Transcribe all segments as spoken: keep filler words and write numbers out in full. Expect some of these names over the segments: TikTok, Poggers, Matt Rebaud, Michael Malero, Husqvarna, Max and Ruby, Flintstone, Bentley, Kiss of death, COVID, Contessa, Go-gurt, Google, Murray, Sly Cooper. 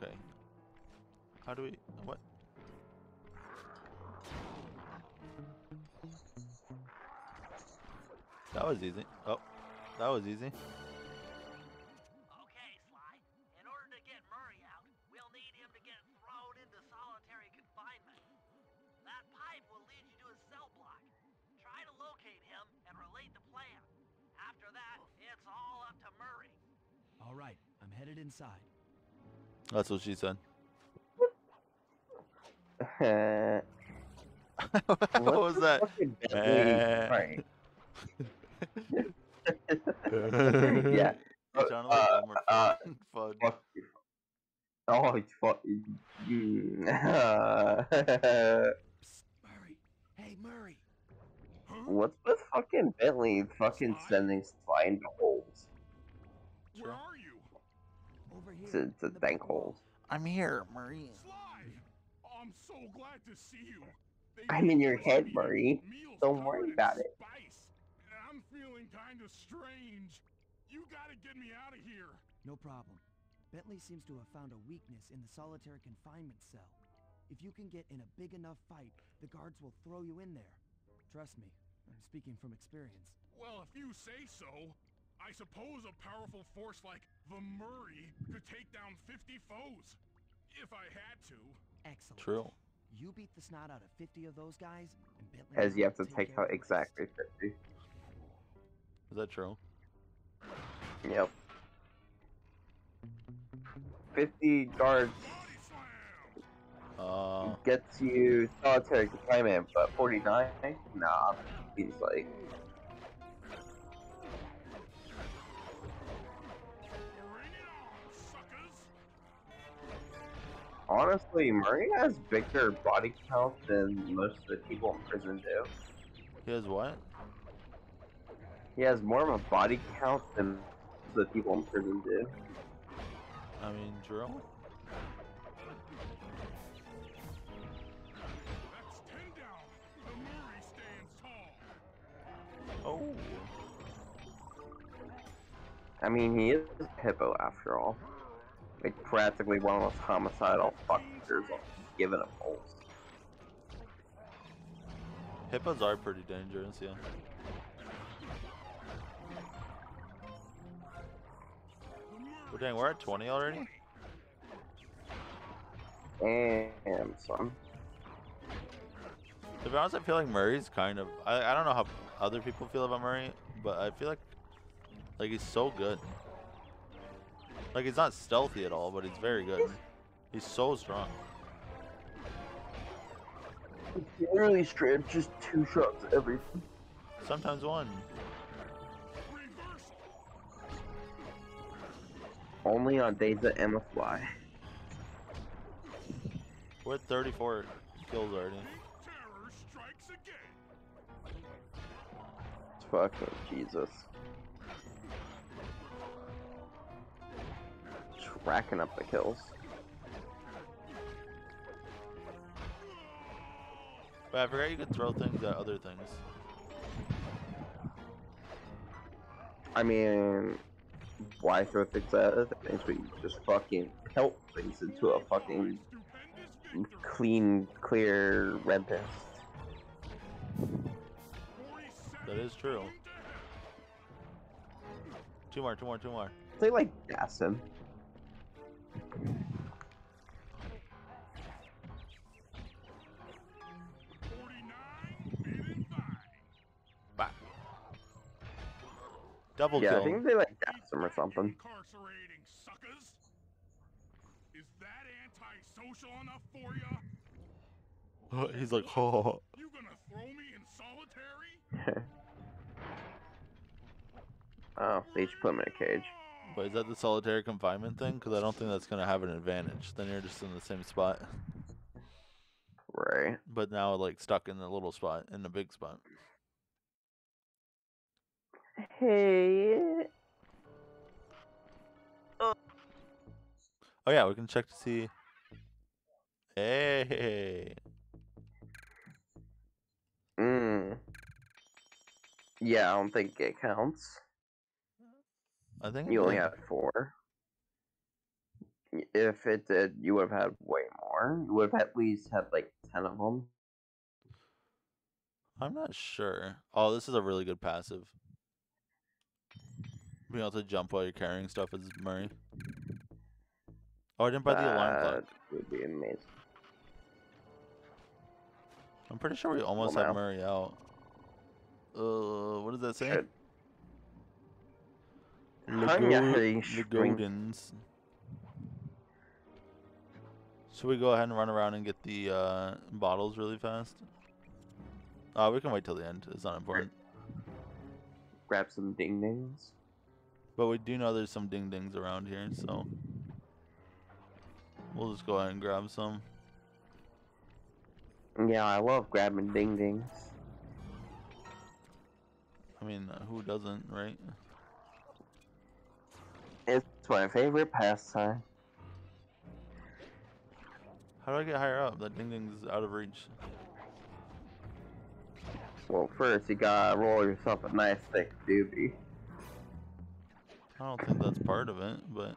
Okay. How do we... What? That was easy. Oh, that was easy. Okay, Sly. In order to get Murray out, we'll need him to get thrown into solitary confinement. That pipe will lead you to his cell block. Try to locate him and relate the plan. After that, it's all up to Murray. All right, I'm headed inside. That's what she said. what, what was that? Right. yeah. Uh, uh, fun. Fuck you. Oh, it's fucking. Psst, Murray. Hey, Murray. Huh? What's with fucking Bentley fucking Sly? Sending Sly into holes? Where are you? Over here. To, to bank holes. I'm here, Murray. Sly! I'm so glad to see you. They I'm in your head, Murray. Don't worry about it. Spice. I'm feeling kind of strange. You gotta get me out of here. No problem. Bentley seems to have found a weakness in the solitary confinement cell. If you can get in a big enough fight, the guards will throw you in there. Trust me, I'm speaking from experience. Well, if you say so, I suppose a powerful force like the Murray could take down fifty foes. If I had to. Excellent. True. You beat the snot out of fifty of those guys, and Bentley... As you have to take out exactly fifty. Is that true? Yep. fifty guards uh, gets you solitary confinement, but forty-nine? Nah, he's like... Honestly, Murray has bigger body count than most of the people in prison do. He has what? He has more of a body count than the people in prison do. I mean, drill. That's ten down. The Murray stands tall. Oh. I mean, he is a hippo after all. Like practically one of those homicidal fuckers giving him holes. Hippos are pretty dangerous, yeah. Well, dang, we're at twenty already? Damn, son. To be honest, I feel like Murray's kind of... I, I don't know how other people feel about Murray, but I feel like like he's so good. Like, he's not stealthy at all, but he's very good. He's so strong. Literally straight up just two shots every... Sometimes one. Only on days that Emma fly. We're at thirty-four kills already. Fuck, oh Jesus. Racking up the kills. But I forgot you could throw things at other things. I mean, why throw things at other things when you just fucking pelt things into a fucking clean, clear red pest? That is true. Two more, two more, two more. They like gas him. Double yeah, kill. I think they like daps him or something. Incarcerating suckers. Is that antisocial enough for ya? Uh, he's like, oh. You gonna throw me in solitary? Oh, they should put him in a cage. But is that the solitary confinement thing? Because I don't think that's gonna have an advantage. Then you're just in the same spot. Right. But now like stuck in the little spot, in the big spot. Hey. Oh. Oh yeah, we can check to see. Hey. Mm. Yeah, I don't think it counts. I think you only have four. If it did, you would have had way more. You would have at least had like ten of them. I'm not sure. Oh, this is a really good passive. Being able to jump while you're carrying stuff is Murray. Oh, I didn't buy the that alarm clock. That would be amazing. I'm pretty sure we almost oh, had Murray out. Uh, what does that say? Legodens. Should we go ahead and run around and get the uh, bottles really fast? Uh, we can wait till the end. It's not important. Grab some ding-dings. But we do know there's some ding-dings around here, so... We'll just go ahead and grab some. Yeah, I love grabbing ding-dings. I mean, uh, who doesn't, right? It's my favorite pastime. How do I get higher up? That ding ding's out of reach. Well, first you gotta roll yourself a nice thick doobie. I don't think that's part of it, but...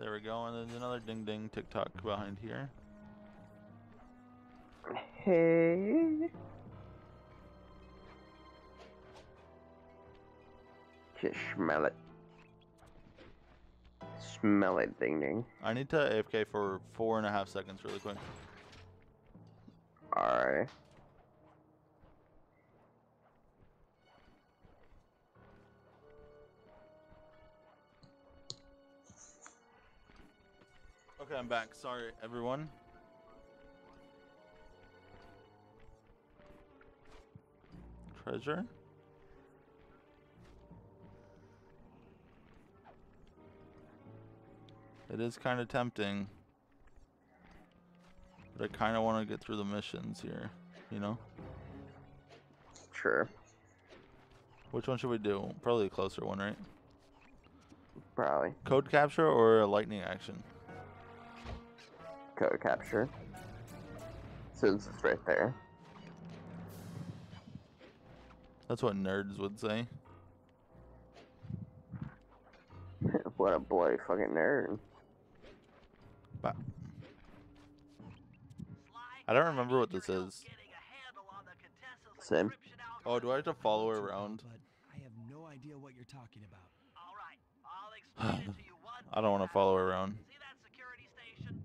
There we go, and there's another ding ding tick-tock behind here. Hey... Just smell it. Smell it, ding ding. I need to A F K for four and a half seconds really quick. Alright. Okay, I'm back. Sorry, everyone. Treasure? It is kind of tempting, but I kind of want to get through the missions here, you know? Sure. Which one should we do? Probably a closer one, right? Probably. Code capture or a lightning action? Code capture. Since it's right there. That's what nerds would say. What a bloody fucking nerd. I don't remember what this is. Same. Oh, do I have to follow her around? I have no idea what you're talking about. All right, I'll explain it to you one. I don't want to follow her around. See that security station?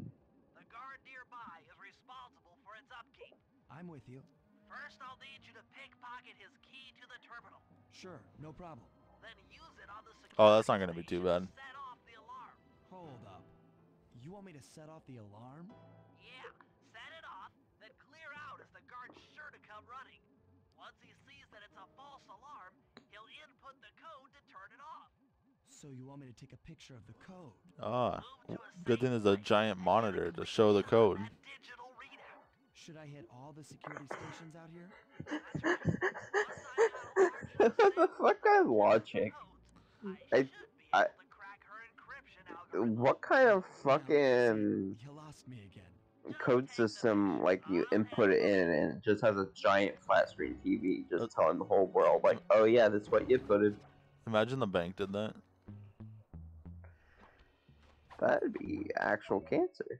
The guard nearby is responsible for its upkeep. I'm with you. First, I'll need you to pickpocket his key to the terminal. Sure, no problem. Then use it on the security. Oh, that's not going to be too bad. Set off the alarm. Hold up. You want me to set off the alarm? Yeah, set it off, then clear out as the guard's sure to come running. Once he sees that it's a false alarm, he'll input the code to turn it off. So you want me to take a picture of the code? Ah, good thing there's a giant monitor to show the code. Digital readout. Should I hit all the security stations out here? That's right. What the fuck kind of logic? I, I, what kind of fucking code system, like, you input it in and it just has a giant flat screen T V just telling the whole world, like, oh yeah, that's what you inputted. Imagine the bank did that. That'd be actual cancer.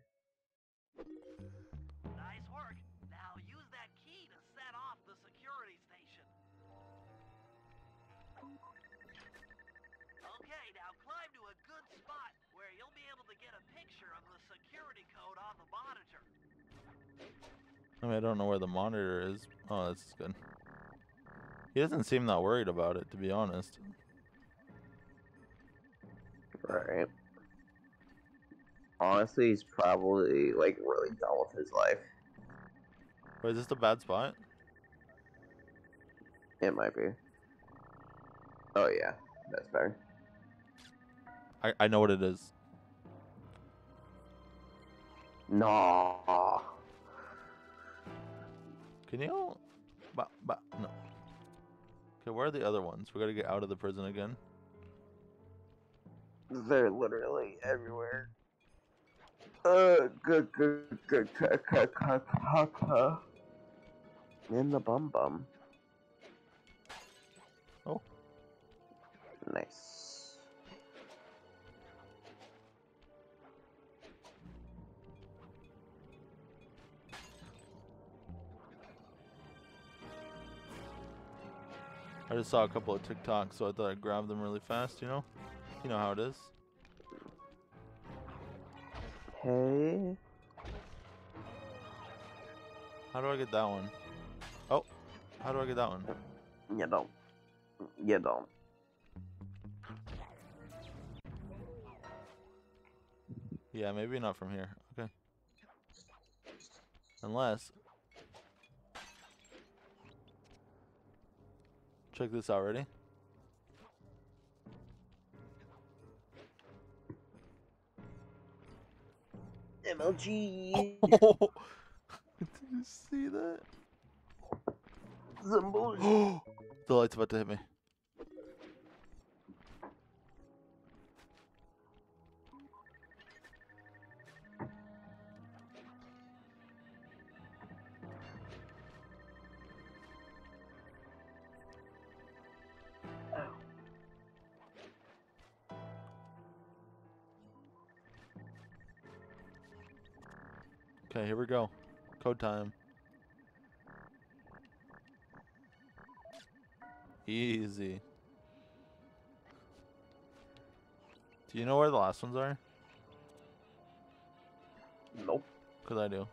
I mean, I don't know where the monitor is. Oh, that's good. He doesn't seem that worried about it, to be honest. Right. Honestly, he's probably, like, really done with his life. Wait, is this a bad spot? It might be. Oh, yeah. That's better. I, I know what it is. No. Can you? Bah, bah, no. Okay, where are the other ones? We gotta get out of the prison again. They're literally everywhere. Uh, good, good, good, in the bum bum. Nice. I just saw a couple of TikToks, so I thought I'd grab them really fast, you know? You know how it is. Hey. How do I get that one? Oh, how do I get that one? You don't. You don't. Yeah, maybe not from here. Okay. Unless... Check this out, ready? M L G! Oh. Did you see that? Zimbo! The light's about to hit me. Okay, here we go. Code time. Easy. Do you know where the last ones are? Nope. 'Cause I do.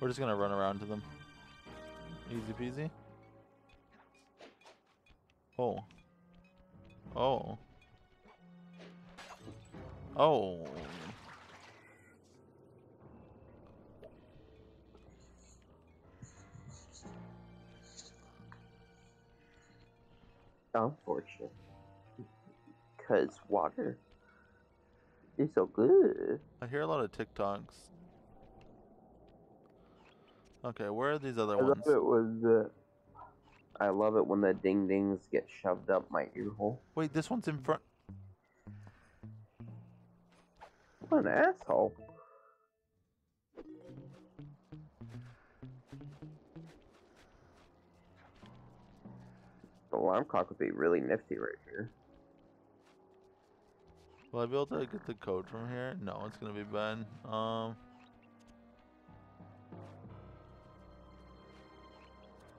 We're just gonna run around to them. Easy peasy. Oh. Oh. Oh. Unfortunate. Because water is so good. I hear a lot of TikToks. Okay, where are these other I ones? Love it was, uh, I love it when the ding-dings get shoved up my ear hole. Wait, this one's in front. What an asshole. The alarm clock would be really nifty right here. Will I be able to get the code from here? No, it's gonna be bad. Um,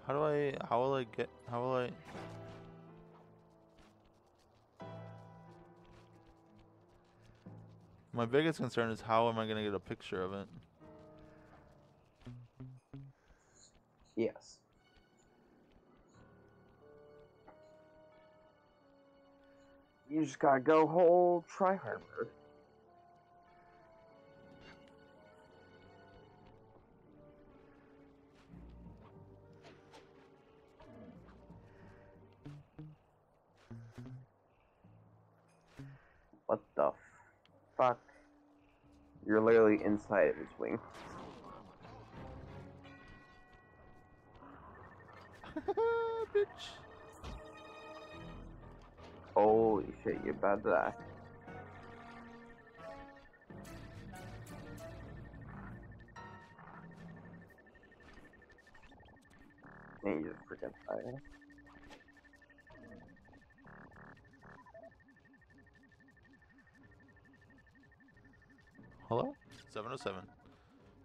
how do I, how will I get, how will I... My biggest concern is how am I gonna get a picture of it? Yes. You just gotta go whole tryhard mode. What the fuck? You're literally inside of his wing. Bitch. Holy shit, you're about to die. And you just freaking fire. Hello? seven oh seven.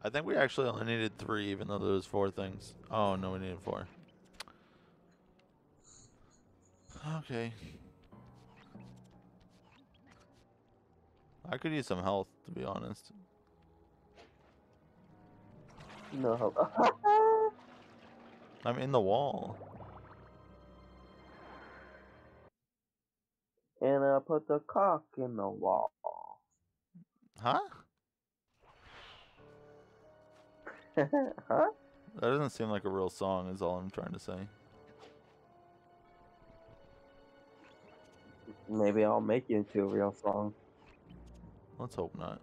I think we actually only needed three, even though there was four things. Oh, no, we needed four. Okay. I could use some health, to be honest. No help. I'm in the wall. And I put the cock in the wall. Huh? Huh? That doesn't seem like a real song is all I'm trying to say. Maybe I'll make it into a real song. Let's hope not.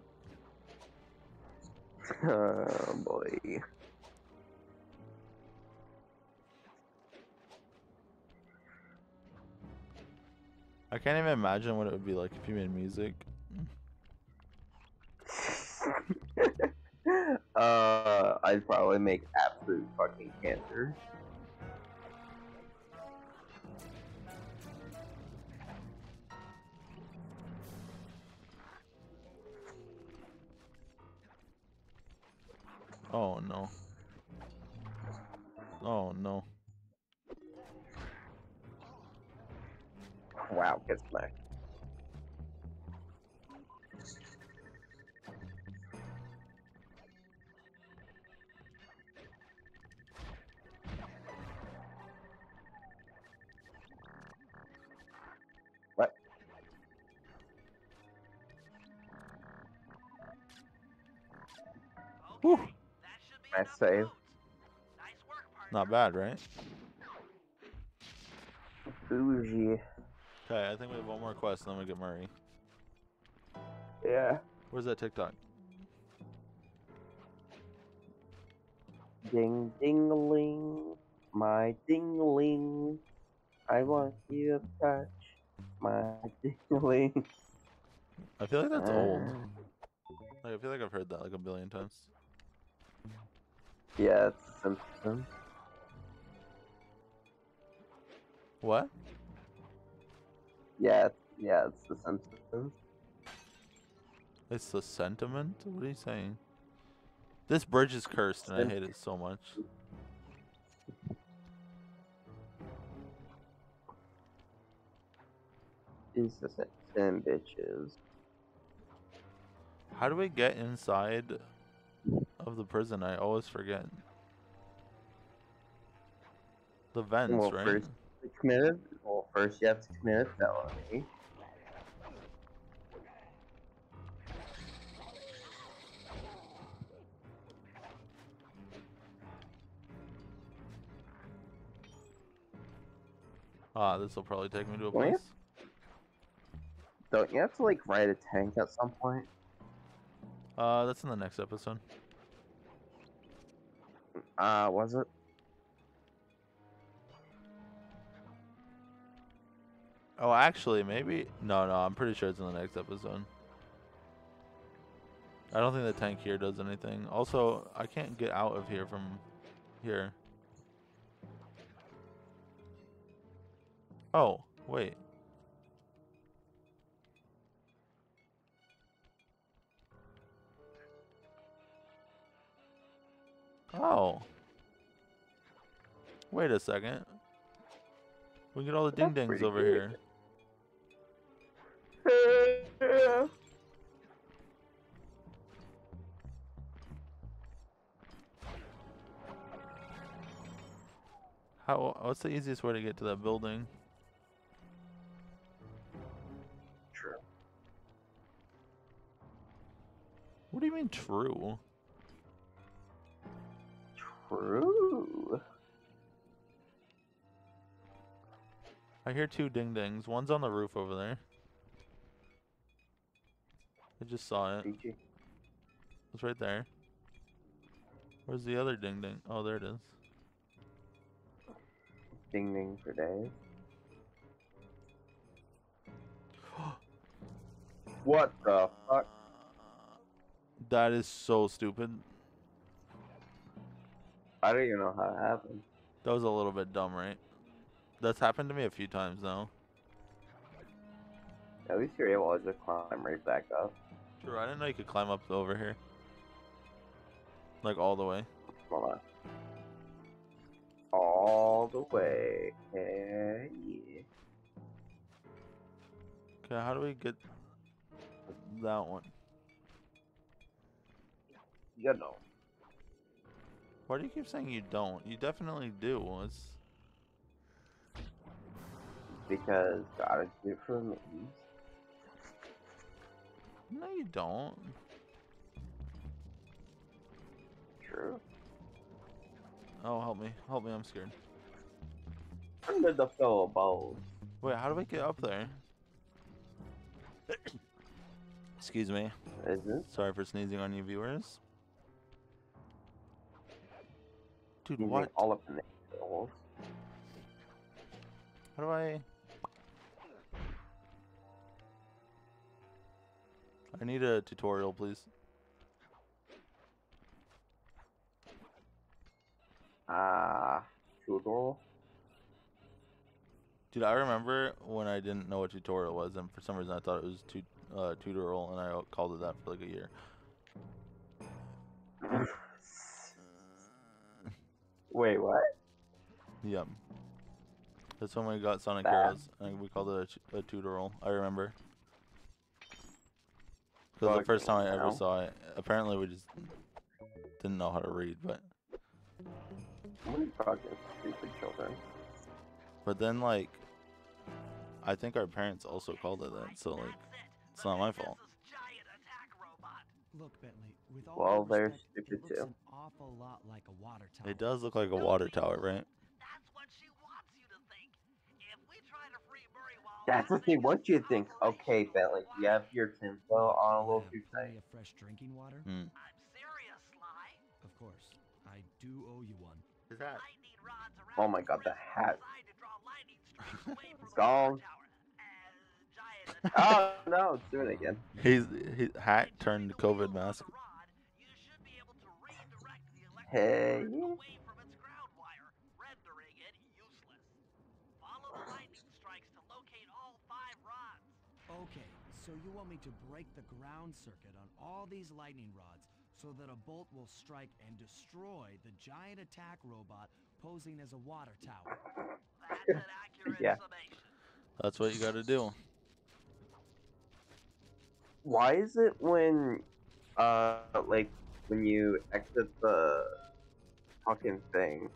Oh boy. I can't even imagine what it would be like if you made music. Uh, I'd probably make absolute fucking cancer. Oh no. Oh no. Wow, gets smacked. Whew. Nice save. Not bad, right? Bougie. Okay, I think we have one more quest, and then we get Murray. Yeah. Where's that TikTok? Ding, ding-a-ling, my ding-a-ling. I want you to touch my ding-a-ling. I feel like that's uh. old. Like, I feel like I've heard that like a billion times. Yeah, it's Simpson. What? Yeah, it's, yeah, it's the Simpsons. It's the sentiment? What are you saying? This bridge is cursed and I hate it so much. Jesus, damn bitches. How do we get inside of the prison? I always forget. The vents, well, right? First, committed. Well, first you have to commit a felony. Ah, this will probably take me to a place. Don't you have to like ride a tank at some point? Uh, that's in the next episode. Uh, was it? Oh, actually, maybe... No, no, I'm pretty sure it's in the next episode. I don't think the tank here does anything. Also, I can't get out of here from here. Oh, wait. Oh. Wait a second. We get all the ding dings over here. Yeah. How? What's the easiest way to get to that building? True. What do you mean true? True. I hear two ding dings. One's on the roof over there. I just saw it. It's right there. Where's the other ding ding? Oh, there it is. Ding ding for days. What the fuck? That is so stupid. I don't even know how it happened. That was a little bit dumb, right? That's happened to me a few times now. At least you're able to just climb right back up. True, I didn't know you could climb up over here. Like all the way. Come on. All the way. Yeah. Okay, how do we get that one? You know. Why do you keep saying you don't? You definitely do. It's... Because gotta do it for me. No, you don't. True. Oh, help me. Help me, I'm scared. Under the fellow balls. Wait, how do we get up there? Excuse me. Is it? Sorry for sneezing on you viewers. Dude, what? All up in the holes. How do I? I need a tutorial, please. Ah, Google. Dude, I remember when I didn't know what tutorial was, and for some reason I thought it was tu uh, tutorial, and I called it that for like a year. Wait, what? Yep. That's when we got Sonic Bad. Heroes, and we called it a, a tutorial, I remember. Because the first time I ever saw it, apparently we just didn't know how to read, but... We talked to stupid children. But then, like, I think our parents also called it that, so, like, it's not my fault. Look, Bentley, with all well, they're respect, stupid it looks too. An awful lot like a water tower. It does look like a water tower, right? That's what she wants you to think. If we try to free Murray while That's what they want you to think. Okay, Bentley, you have your tinfoil on a little too tight. A fresh drinking water? Mm. I'm serious, Sly. Of course, I do owe you one. Is that? Oh my God, the hat. It's gone. Oh no, it's doing it again. His, his hat turned COVID mask. Hey. Okay, so you want me to break the ground circuit on all these lightning rods so that a bolt will strike and destroy the giant attack robot posing as a water tower. That's an accurate yeah. summation. That's what you gotta do. Why is it when, uh, like, when you exit the fucking thing,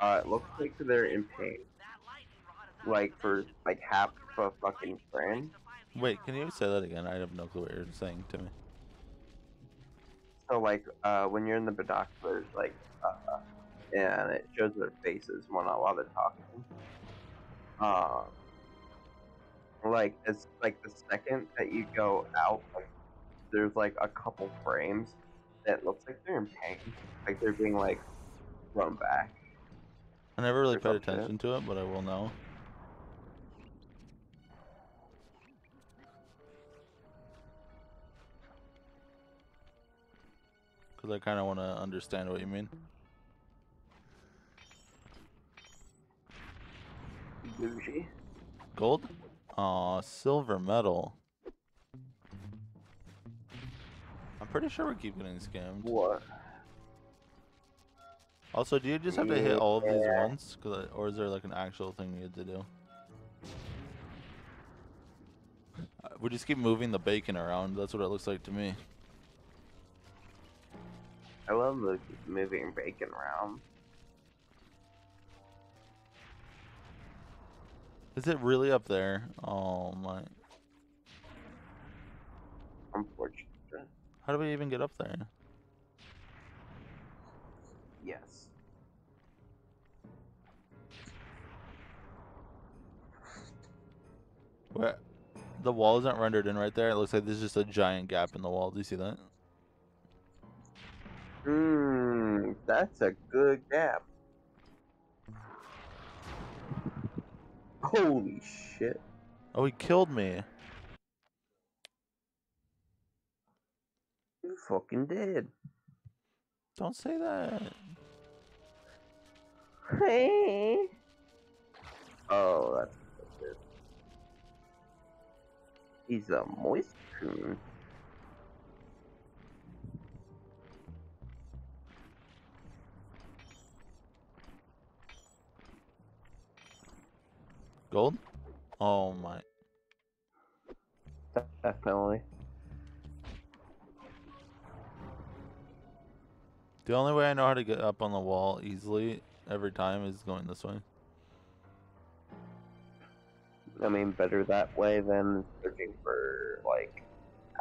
uh, it looks like they're in pain. Like, for, like, half a fucking friend. Wait, can you say that again? I have no clue what you're saying to me. So, like, uh, when you're in the binoculars, like, uh, and it shows their faces when, while they're talking. Um... Like it's like the second that you go out, like, there's like a couple frames that looks like they're in pain, like they're being like thrown back. I never really paid attention to it, but I will now. Cause I kind of want to understand what you mean. Bougie. Gold. Aw, silver medal. I'm pretty sure we keep getting scammed. What? Also, do you just have to hit all of these once? Cause I, or is there like an actual thing you have to do? We just keep moving the bacon around. That's what it looks like to me. I love moving bacon around. Is it really up there? Oh my. Unfortunately. How do we even get up there? Yes. Where? The wall isn't rendered in right there. It looks like there's just a giant gap in the wall. Do you see that? Mmm, that's a good gap. Holy shit. Oh, he killed me. You fucking did. Don't say that. Hey. Oh, that's good. He's a moist coon. Gold? Oh my. Definitely. The only way I know how to get up on the wall easily every time is going this way. I mean, better that way than searching for like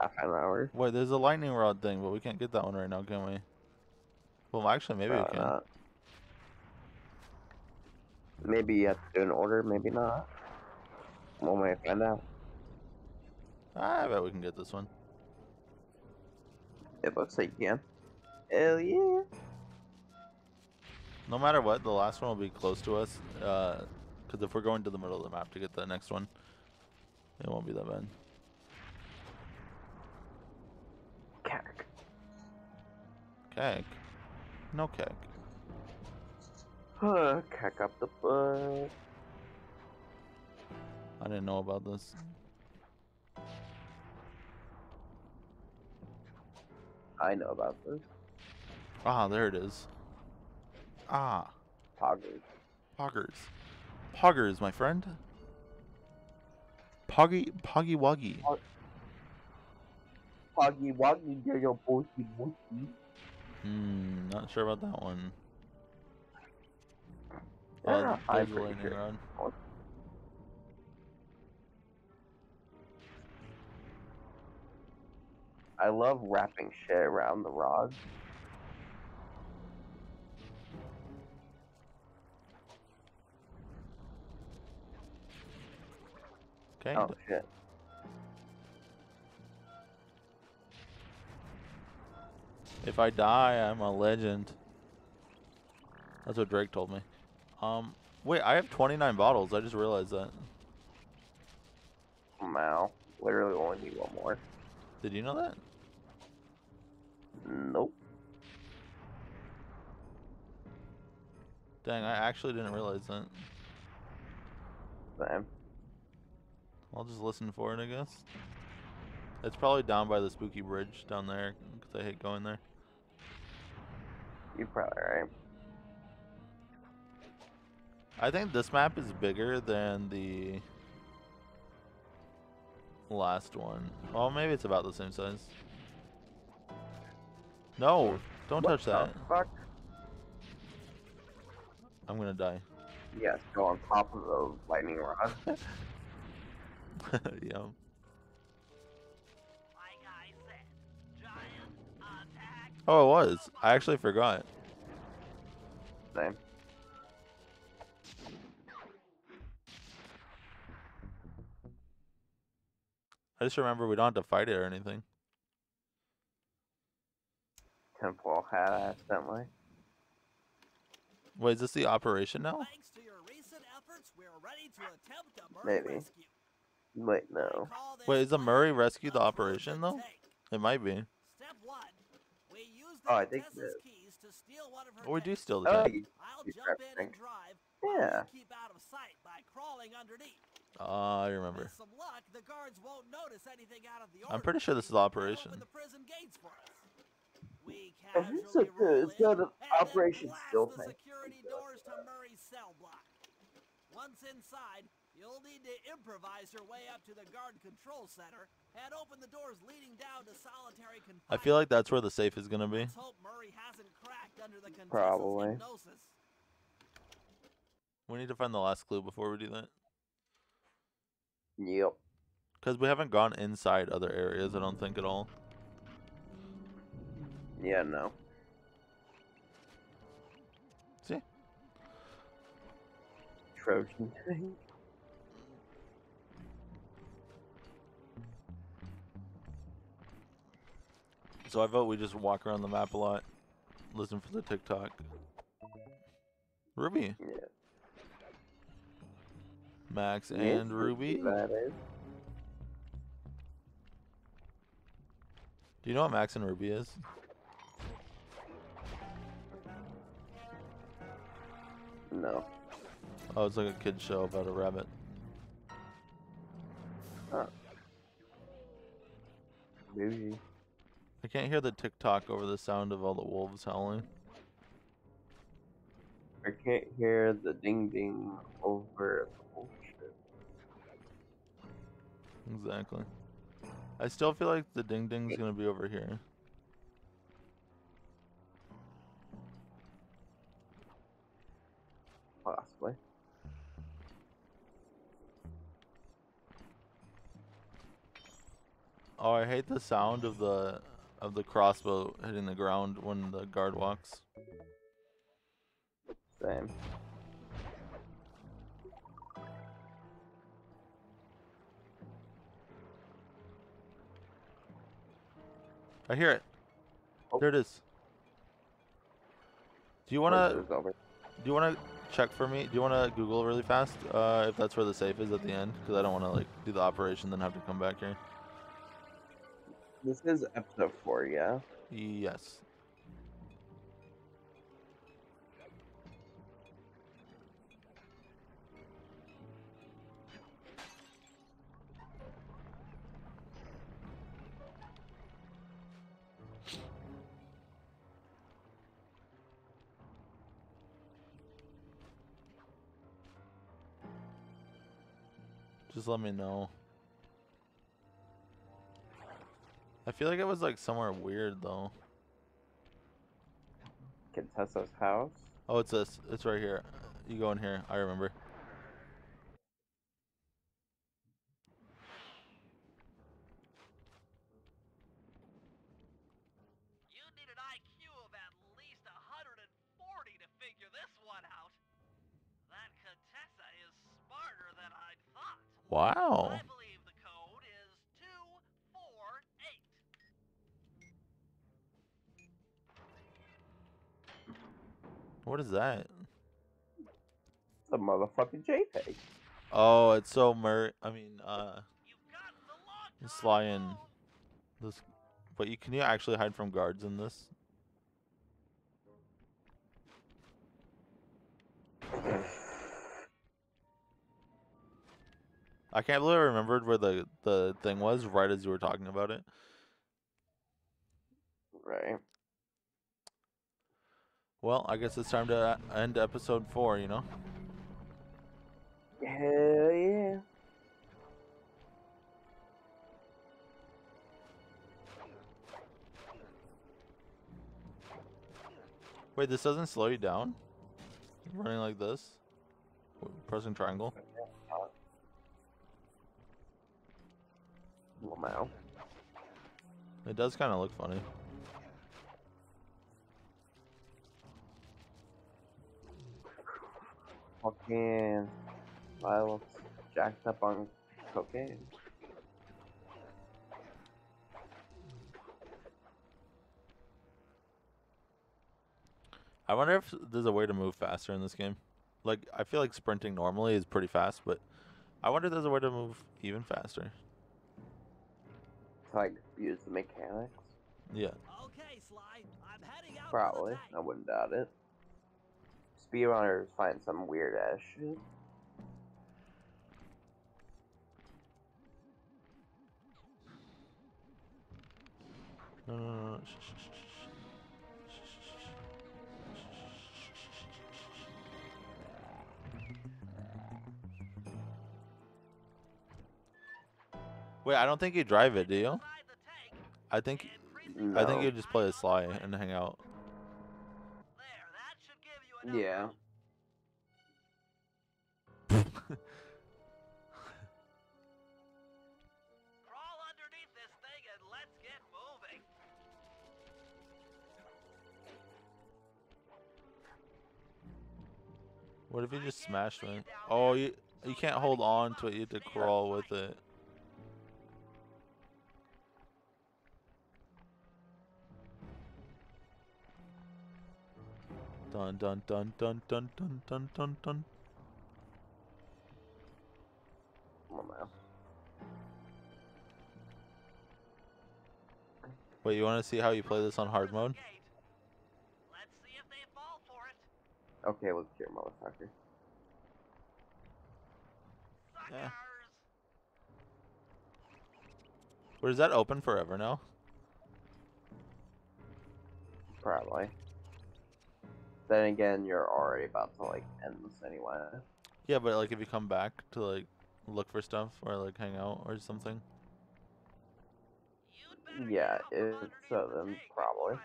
half an hour. Wait, there's a lightning rod thing, but we can't get that one right now, can we? Well, actually, maybe Probably we can. Not. Maybe you have to do an order, maybe not. One way to find out. I bet we can get this one. It looks like you can. Hell yeah. No matter what, the last one will be close to us. Because uh, if we're going to the middle of the map to get the next one, it won't be that bad. Cake. Cake? No cake. book. I got the book. I didn't know about this. I know about this. Ah, there it is. Ah. Poggers. Poggers. Poggers, my friend. Poggy, Poggy Woggy. Pog Poggy Woggy, they're your boosty boosty. Hmm, not sure about that one. Yeah, oh, I'm pretty sure. I love wrapping shit around the rods. Okay. Oh shit. If I die, I'm a legend. That's what Drake told me. Um, wait, I have twenty-nine bottles. I just realized that. Wow. Literally only need one more. Did you know that? Nope. Dang, I actually didn't realize that. Same. I'll just listen for it, I guess. It's probably down by the spooky bridge down there, because I hate going there. You're probably right. I think this map is bigger than the last one. Well, maybe it's about the same size. No! Don't what touch that. Fuck? I'm gonna die. Yes, yeah, go on top of the lightning rod. Yeah. Oh, it was. I actually forgot. Same. I just remember we don't have to fight it or anything. Temple hat accidentally. Wait, is this the operation now? Thanks to your recent efforts, we are ready to attempt a Murray Maybe. Rescue. Wait, no. Wait, is the Murray rescue the operation though? It might be. Step one. We use the oh, I think so. Keys to steal one of her or we do steal the oh, you, I'll you jump in and drive. Yeah. Keep out of sight by crawling underneath. Ah, uh, I remember. With some luck, the guards won't notice anything out of the order. I'm pretty sure this is the operation. The prison gates for us. We casually it's a good, it's not an operation still thing. Security doors to Murray's cell block. Once inside, you'll need to improvise your way up to the guard control center and open the doors leading down to solitary confinement. I feel like that's where the safe is gonna be. Let's hope Murray hasn't cracked under the Contessa's hypnosis. We need to find the last clue before we do that. Yep. Because we haven't gone inside other areas, I don't think at all. Yeah, no. See? Trojan thing. So I vote we just walk around the map a lot, listen for the TikTok. Ruby. Yeah. Max and yeah, Ruby. That is. Do you know what Max and Ruby is? No. Oh, it's like a kid show about a rabbit. Huh. Maybe. I can't hear the TikTok over the sound of all the wolves howling. I can't hear the ding ding over the bullshit. Exactly. I still feel like the ding ding's gonna be over here. Possibly. Oh, I hate the sound of the of the crossbow hitting the ground when the guard walks. Same. I hear it. Oh. There it is. Do you wanna? Do you wanna check for me? Do you wanna Google really fast uh, if that's where the safe is at the end? Because I don't wanna like do the operation then have to come back here. This is episode four, yeah? Yes. Just let me know. I feel like it was like somewhere weird though. Contessa's house? Oh, it's this. It's right here. You go in here. I remember. You need an I Q of at least one hundred forty to figure this one out. That Contessa is smarter than I thought. Wow. I believe the code is two four eight. What is that? The motherfucking JPEG. Oh, it's so Murray. I mean, uh, Sly and this, but you can you actually hide from guards in this? I can't believe I remembered where the the thing was right as you were talking about it. Right. Well, I guess it's time to end episode four. You know. Hell yeah. Wait, this doesn't slow you down? Running like this? Pressing triangle? Wow. It does kind of look funny. Fucking... I looks jacked up on cocaine. I wonder if there's a way to move faster in this game. Like, I feel like sprinting normally is pretty fast, but I wonder if there's a way to move even faster. Like, use the mechanics? Yeah. Okay, Sly, I'm heading out. Probably. I wouldn't doubt it. Speedrunners find some weird ass shit. No, no, no, no. Shh, shh, shh, shh, shh, shh. Wait, I don't think you drive it, do you? I think, no. I think you just play a Sly and hang out. There, that should give you enough. Yeah. What if you just smashed me? Oh, you you can't hold on to it. You have to crawl with it. Dun dun dun dun dun dun dun dun dun. Wait, you want to see how you play this on hard mode? Okay, let's get him, motherfucker. Yeah. Wait, is that open forever now? Probably. Then again, you're already about to like end this anyway. Yeah, but like if you come back to like look for stuff or like hang out or something. Yeah, it's so then probably.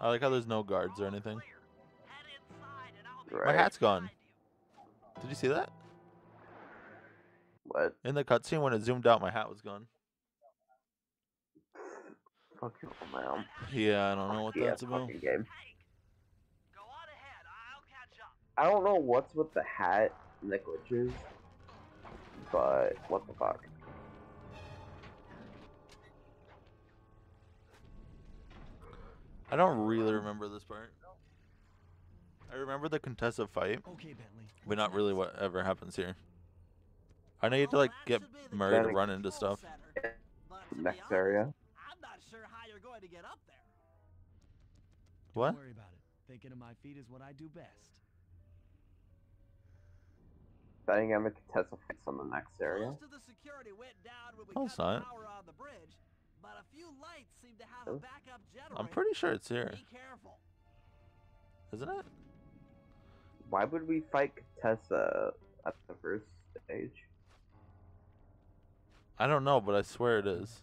I like how there's no guards or anything. Right. My hat's gone. Did you see that? What? In the cutscene when it zoomed out, my hat was gone. Fuck you, man. Yeah, I don't know what yeah, that's about. Game. I don't know what's with the hat and the glitches, but what the fuck. I don't really remember this part. I remember the Contessa fight, okay, Bentley, but not really what ever happens here. I know you have to like get Murray to run into stuff. Center, next honest, area. I'm not sure how you're going to get up there. What? Don't worry about it. Thinking of my feet is what I do best. Betting on the Contessa fights on the next area. Most of the security went down when we cut the power on the bridge. But a few lights seem to have a backup generator. I'm pretty sure it's here. Be careful. isn't it? Why would we fight Contessa at the first stage? I don't know, but I swear it is.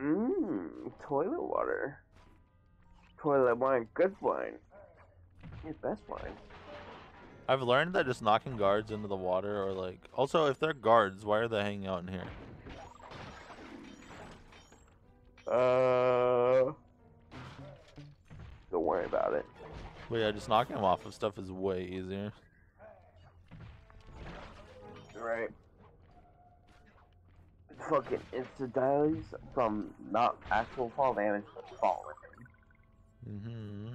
Mmm, toilet water. Toilet wine, good wine. Your best wine. I've learned that just knocking guards into the water, or like... Also, if they're guards, why are they hanging out in here? Uh... Don't worry about it. Well, yeah, just knocking them off of stuff is way easier. Right. Fucking insta-dials from not actual fall damage, but fall damage. Mm-hmm.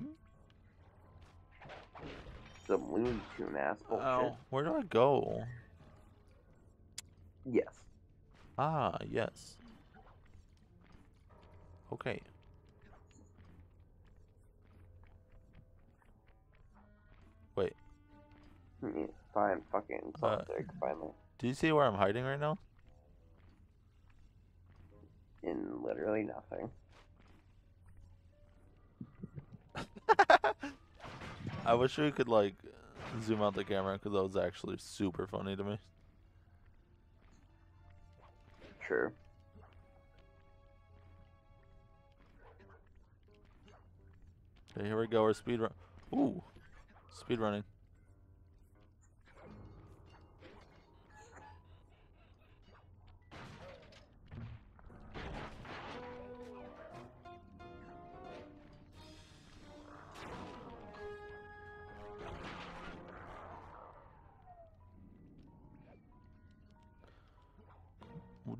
Some Looney Tune ass bullshit. Oh, where do I go? Yes. Ah, yes. Okay. Wait. Yeah, fine, fucking uh, finally. Do you see where I'm hiding right now? In literally nothing. I wish we could, like, zoom out the camera, because that was actually super funny to me. Sure. Okay, here we go. We're speed run. Ooh, speed running.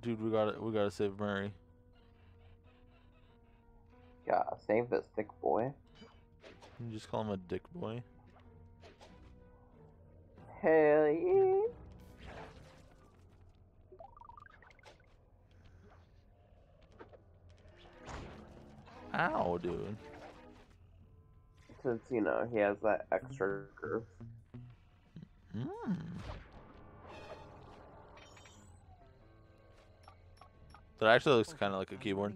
Dude, we gotta, we gotta save Murray. Yeah, save this dick boy. Can you just call him a dick boy? Hell yeah! Ow, dude. Since, you know, he has that extra curve. Mmm. That actually looks kind of like a keyboard.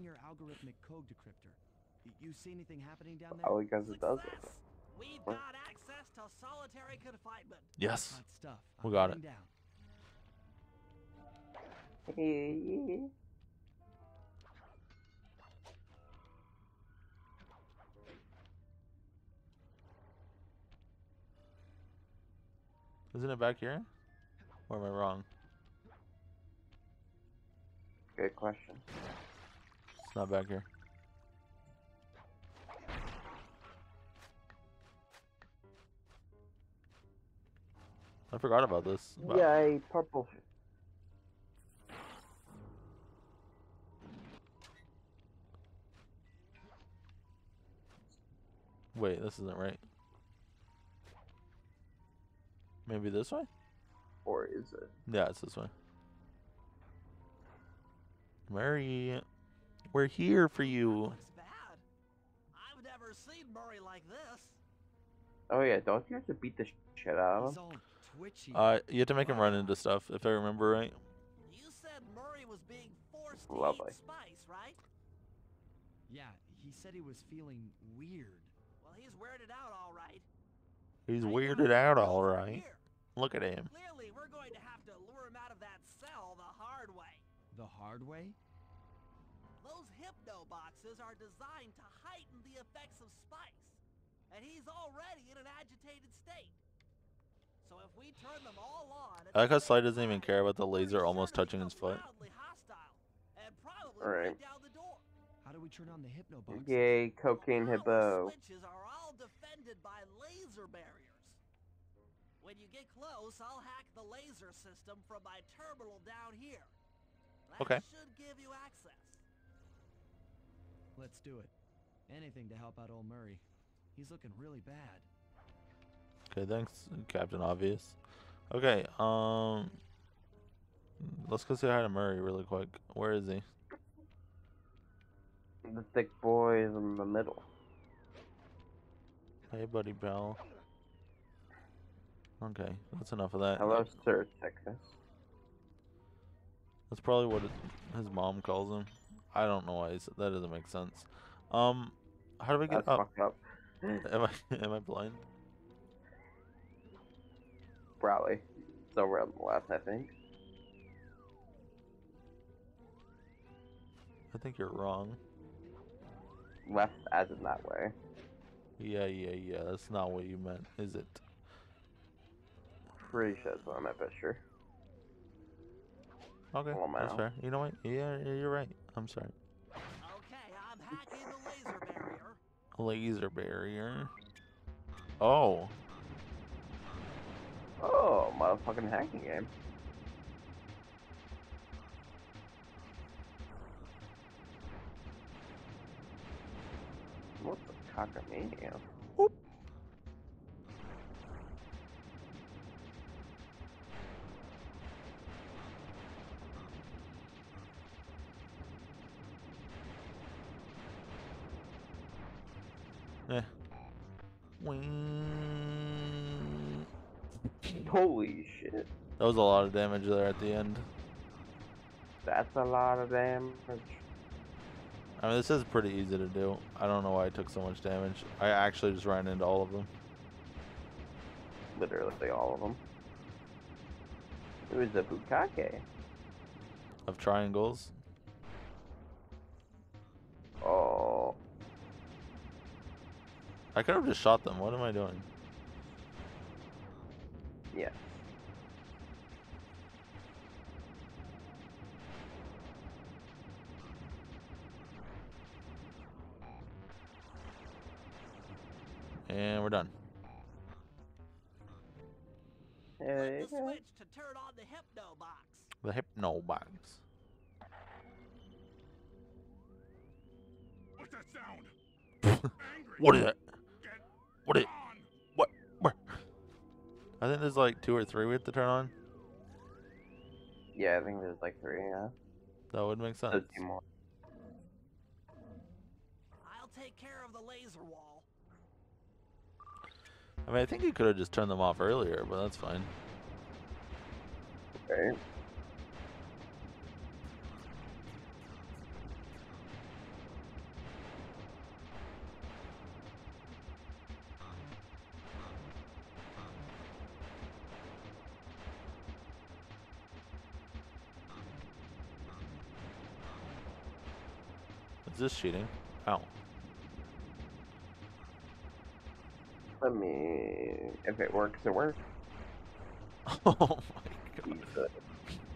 Oh, because it does it. We've got access to solitary confinement. Yes. We got it. Hey. Isn't it back here? Or am I wrong? Good question. It's not back here. I forgot about this. Wow. Yay, purple. Wait, this isn't right. Maybe this way? Or is it? Yeah, it's this way. Murray, we're here for you. That looks bad. I've never seen Murray like this. Oh yeah, don't you have to beat the shit out of him? Uh, you have to make him run into stuff, if I remember right. You said Murray was being forced to eat spice, right? Yeah, he said he was feeling weird. Well, he's weirded out, all right. He's weirded out, all right. Look at him. Clearly, we're going to have to lure him out of that cell the hard way. The hard way? Those hypno boxes are designed to heighten the effects of spice, and he's already in an agitated state. So if we turn them all on, I like how Sly doesn't even care about the laser almost touching his foot. All right. How do we turn on the hypno boxes? Yay, cocaine hippo. Switches are all defended by laser barriers. When you get close, I'll hack the laser system from my terminal down here. Okay. Should give you access. Let's do it. Anything to help out old Murray. He's looking really bad. Okay, thanks, Captain Obvious. Okay, um let's go say hi to Murray really quick. Where is he? The thick boy is in the middle. Hey buddy pal. Okay, that's enough of that. Hello, Sir Texas. That's probably what his mom calls him. I don't know why he said that. Doesn't make sense. Um, how do I get up? up? Am I am I blind? Probably. It's over on the left, I think. I think you're wrong. Left as in that way. Yeah, yeah, yeah. That's not what you meant, is it? Pretty sure that's what I meant, but sure. Okay, oh, that's fair. You know what? Yeah, yeah, you're right. I'm sorry. Okay, I'm hacking the laser barrier. Laser barrier. Oh. Oh, motherfucking hacking game. What the cockamania? Whoop. Eh. Wing. Holy shit. That was a lot of damage there at the end. That's a lot of damage. I mean, this is pretty easy to do. I don't know why I took so much damage. I actually just ran into all of them. Literally all of them. It was a bukkake. Of triangles. Oh. I could have just shot them. What am I doing? Yeah. And we're done. There you go. To turn on the hypno box. The hypno box. What's that sound? What is that? What is it? What? Where? I think there's like two or three we have to turn on. Yeah, I think there's like three, yeah. That would make sense. More. I'll take care of the laser wall. I mean, I think you could have just turned them off earlier, but that's fine. Okay. Is this cheating? Ow. I mean, if it works, it works. Oh my god.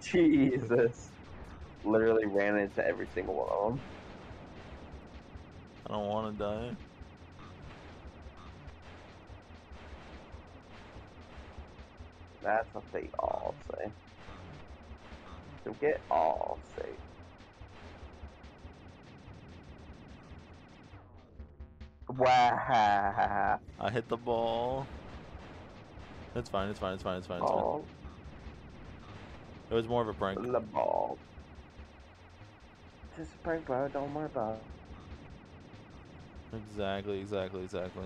Jesus. Jesus. Literally ran into every single one of them. I don't want to die. That's what they all say. So get all safe. Wow. I hit the ball. It's fine, it's fine, it's fine, it's fine, it's fine. It was more of a prank. The ball. Just a prank, bro, don't worry about it. Exactly, exactly, exactly.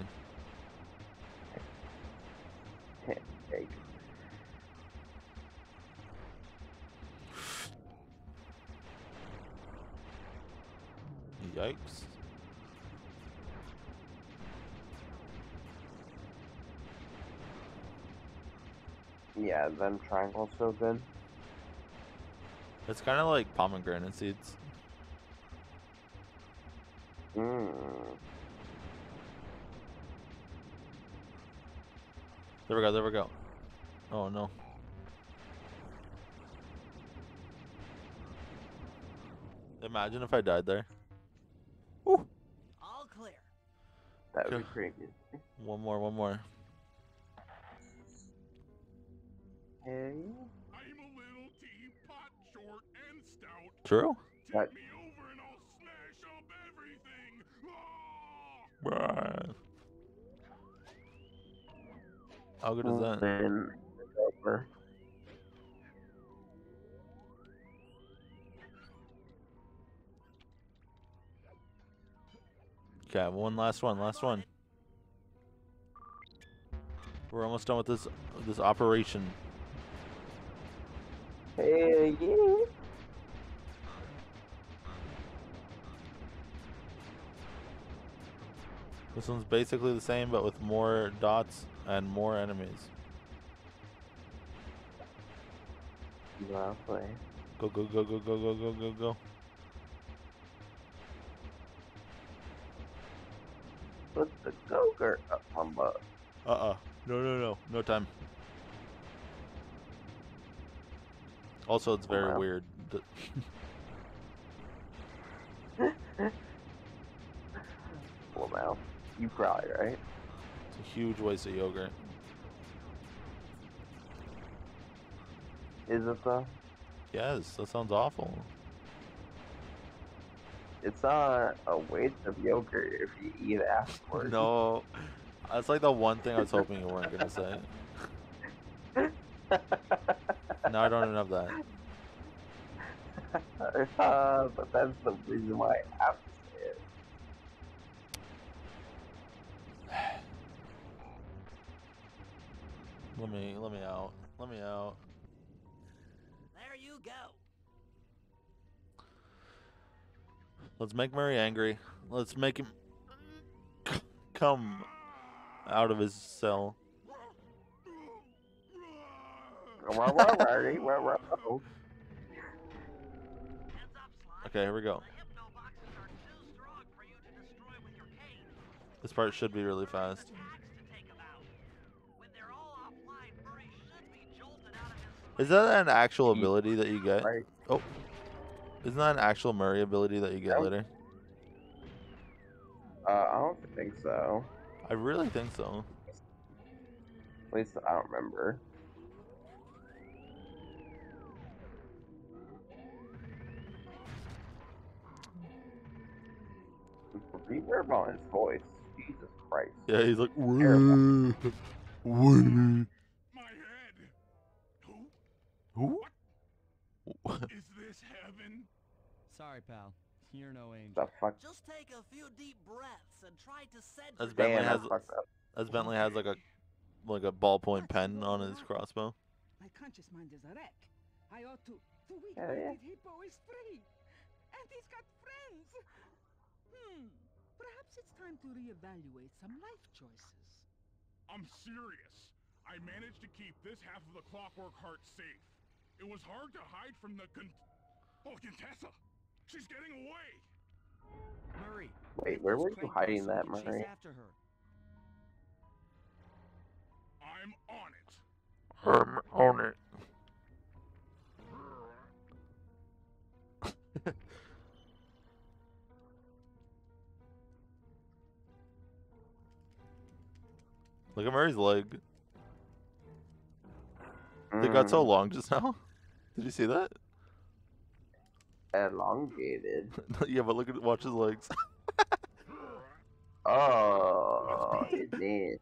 Yikes. Yeah, them triangles feel good. It's kind of like pomegranate seeds. Mmm. There we go, there we go. Oh no. Imagine if I died there. Woo! All clear. That would be creepy. One more, one more. Hey. I'm a little teapot, short and stout. True. Take right. me over and I'll smash up everything. Oh! Bruh. How good is that? Then over. Okay, one last one, last one. We're almost done with this this operation. Hell yeah. This one's basically the same, but with more dots and more enemies. Well played. Go, go, go, go, go, go, go, go, go. Put the go-gurt up my butt. Uh-uh. No, no, no. No time. Also, it's very oh, wow. weird. Well, now. You cried, right? It's a huge waste of yogurt. Is it though? Yes, that sounds awful. It's not a waste of yogurt if you eat it afterwards. No, that's like the one thing I was hoping you weren't gonna say. Now I don't even have that. Uh, but that's the reason why I have to say it. Let me, let me out. Let me out. There you go. Let's make Murray angry. Let's make him come out of his cell. Okay, here we go. This part should be really fast. Is that an actual ability that you get? Oh. Isn't that an actual Murray ability that you get I later? Uh, I don't think so. I really think so. At least I don't remember. Beware about his voice. Jesus Christ. Yeah, he's like, woo. Woo. My head. Who? Who? What? Is this heaven? Sorry, pal. You're no angel. The fuck? Just take a few deep breaths and try to set. As Bentley has, as Bentley has like a, like a ballpoint pen on his crossbow. My conscious mind is a wreck. I ought to. The weekend Hippo is free, and he's got friends. Hmm. Perhaps it's time to reevaluate some life choices. I'm serious. I managed to keep this half of the clockwork heart safe. It was hard to hide from the con oh, Contessa. She's getting away. Murray. Wait, where were you hiding that, Murray? After her. I'm on it. I'm on it. Look at Murray's leg. Mm. They got so long just now. Did you see that? Elongated. Yeah, but look at watch his legs. Oh, it did.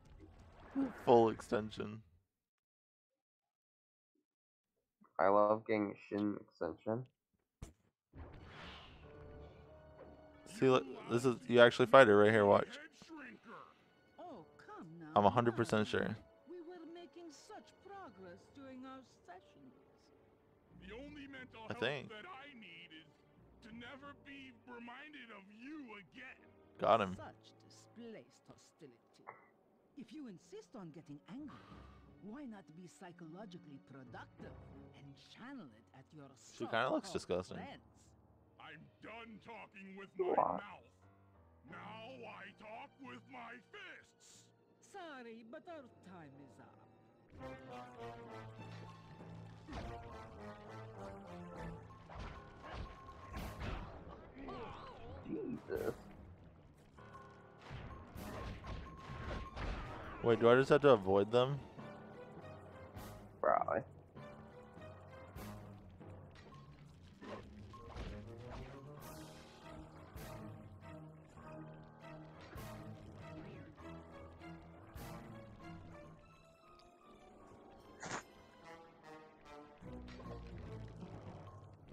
Full extension. I love getting shin extension. See, look, this is you actually fight it right here. Watch. Oh, come now, I'm a hundred percent sure. We were making such progress during our sessions. The only mental health that I need is to never be reminded of you again. Got him. Such displaced hostility. If you insist on getting angry, why not be psychologically productive and channel it at your soul? She kind of looks disgusting. I'm done talking with my wow. mouth. Now I talk with my fists. Sorry, but our time is up. Jesus. Wait, do I just have to avoid them? Probably.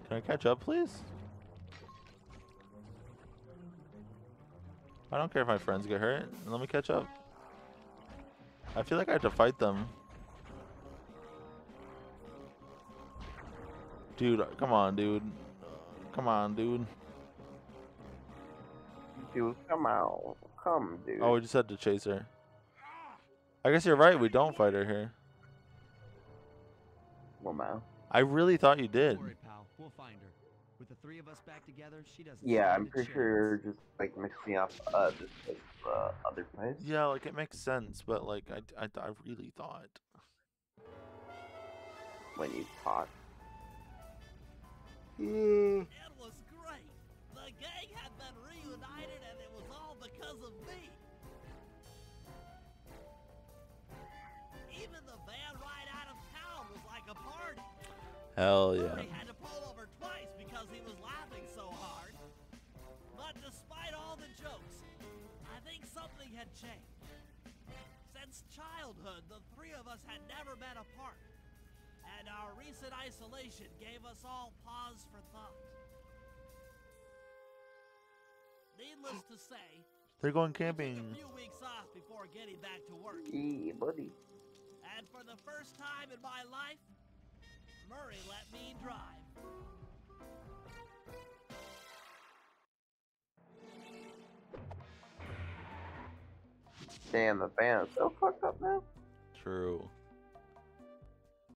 Can I catch up, please? I don't care if my friends get hurt. Let me catch up. I feel like I have to fight them. Dude, come on, dude. Come on, dude. Dude, come on. Come, dude. Oh, we just had to chase her. I guess you're right. We don't fight her here. Well, man. I really thought you did. Don't worry, pal. We'll find her. With the three of us back together, she doesn't. Yeah, I'm pretty sure you're just like mixing up uh, this place, uh, other place. Yeah, like it makes sense, but like I, I, I really thought. When you thought. Mm. It was great. The gang had been reunited, and it was all because of me. Even the van ride out of town was like a party. Hell yeah. Murray had to pull over twice because he was laughing so hard. But despite all the jokes, I think something had changed. Since childhood, the three of us had never been apart. And our recent isolation gave us all pause for thought. Needless to say, they're going camping. A few weeks off before getting back to work. Yeah, buddy. And for the first time in my life, Murray let me drive. Damn, the van is so fucked up now. True.